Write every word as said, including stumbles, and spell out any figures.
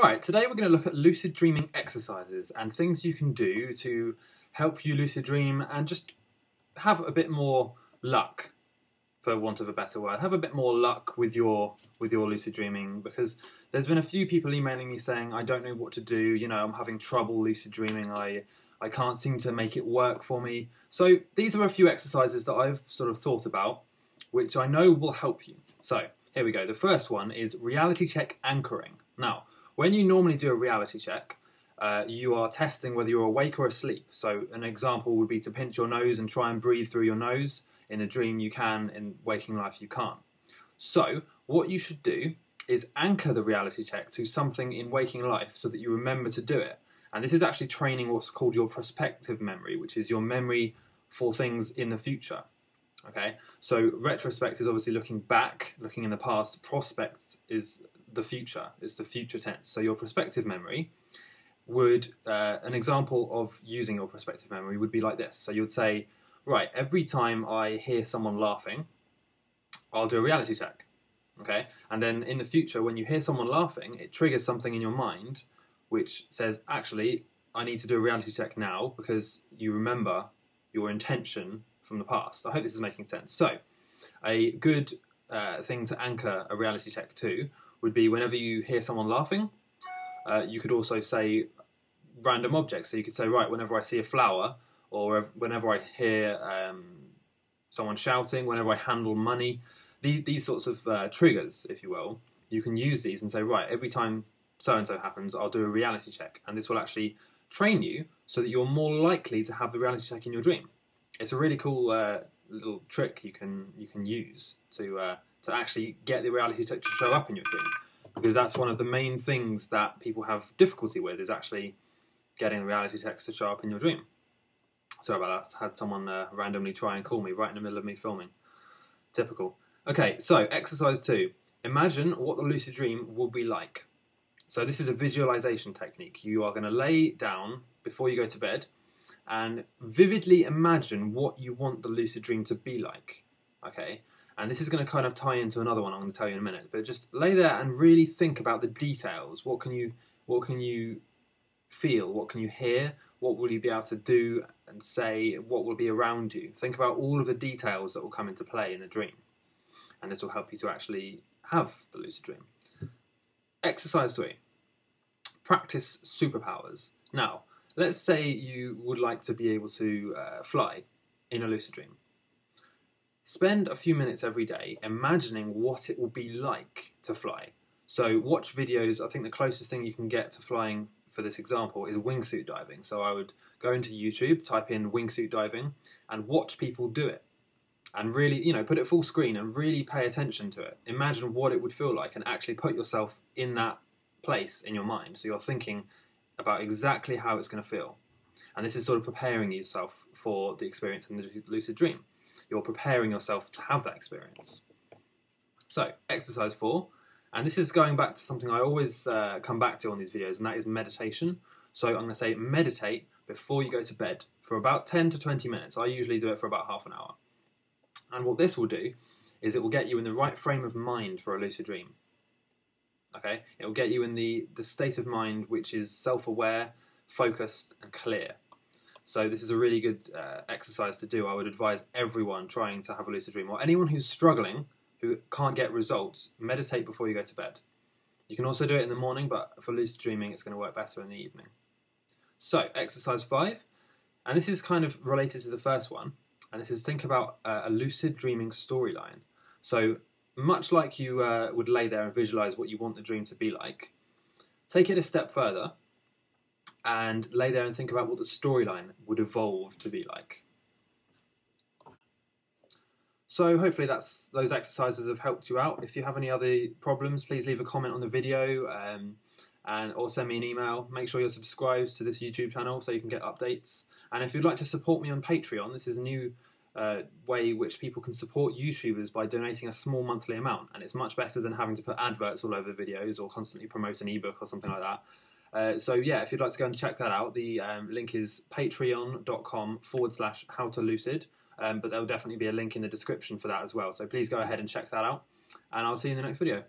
Alright, today we're going to look at lucid dreaming exercises and things you can do to help you lucid dream and just have a bit more luck, for want of a better word, have a bit more luck with your with your lucid dreaming, because there's been a few people emailing me saying, I don't know what to do, you know, I'm having trouble lucid dreaming, I, I can't seem to make it work for me. So these are a few exercises that I've sort of thought about, which I know will help you. So here we go. The first one is reality check anchoring. Now, when you normally do a reality check, uh, you are testing whether you're awake or asleep. So an example would be to pinch your nose and try and breathe through your nose. In a dream you can, in waking life you can't. So what you should do is anchor the reality check to something in waking life so that you remember to do it. And this is actually training what's called your prospective memory, which is your memory for things in the future. Okay, so retrospect is obviously looking back, looking in the past. Prospect is the future, it's the future tense. So your prospective memory would, uh, an example of using your prospective memory would be like this. So you'd say, right, every time I hear someone laughing, I'll do a reality check, okay? And then in the future, when you hear someone laughing, it triggers something in your mind which says, actually, I need to do a reality check now, because you remember your intention from the past. I hope this is making sense. So a good uh, thing to anchor a reality check to would be whenever you hear someone laughing, uh, you could also say random objects. So you could say, right, whenever I see a flower, or whenever I hear um, someone shouting, whenever I handle money, these, these sorts of uh, triggers, if you will, you can use these and say, right, every time so-and-so happens, I'll do a reality check. And this will actually train you so that you're more likely to have the reality check in your dream. It's a really cool uh, little trick you can, you can use to, uh, to actually get the reality check to show up in your dream, because that's one of the main things that people have difficulty with, is actually getting the reality check to show up in your dream. Sorry about that, I had someone uh, randomly try and call me right in the middle of me filming. Typical. Okay, so exercise two. Imagine what the lucid dream will be like. So this is a visualization technique. You are going to lay down before you go to bed and vividly imagine what you want the lucid dream to be like. Okay, and this is going to kind of tie into another one I'm going to tell you in a minute. But just lay there and really think about the details. What can you, what can you feel? What can you hear? What will you be able to do and say? What will be around you? Think about all of the details that will come into play in the dream, and this will help you to actually have the lucid dream. Exercise three, practice superpowers. Now, let's say you would like to be able to uh, fly in a lucid dream. Spend a few minutes every day imagining what it will be like to fly. So watch videos. I think the closest thing you can get to flying for this example is wingsuit diving. So I would go into YouTube, type in wingsuit diving and watch people do it, and really, you know, put it full screen and really pay attention to it. Imagine what it would feel like and actually put yourself in that place in your mind, so you're thinking about exactly how it's going to feel. And this is sort of preparing yourself for the experience in the lucid dream. You're preparing yourself to have that experience. So exercise four. And this is going back to something I always uh, come back to on these videos, and that is meditation. So I'm going to say meditate before you go to bed for about ten to twenty minutes. I usually do it for about half an hour. And what this will do is it will get you in the right frame of mind for a lucid dream. Okay, it will get you in the, the state of mind which is self-aware, focused and clear. So this is a really good uh, exercise to do. I would advise everyone trying to have a lucid dream, or anyone who's struggling, who can't get results, meditate before you go to bed. You can also do it in the morning, but for lucid dreaming it's going to work better in the evening. So exercise five, and this is kind of related to the first one, and this is think about uh, a lucid dreaming storyline. So much like you uh, would lay there and visualize what you want the dream to be like, take it a step further and lay there and think about what the storyline would evolve to be like. So hopefully that's, those exercises have helped you out. If you have any other problems, please leave a comment on the video um, and or send me an email. Make sure you're subscribed to this YouTube channel so you can get updates. And if you'd like to support me on Patreon, this is a new uh, way which people can support YouTubers by donating a small monthly amount. And it's much better than having to put adverts all over videos or constantly promote an ebook or something like that. Uh, so yeah, if you'd like to go and check that out, the um, link is patreon.com forward slash howtolucid. Um, but there will definitely be a link in the description for that as well. So please go ahead and check that out. And I'll see you in the next video.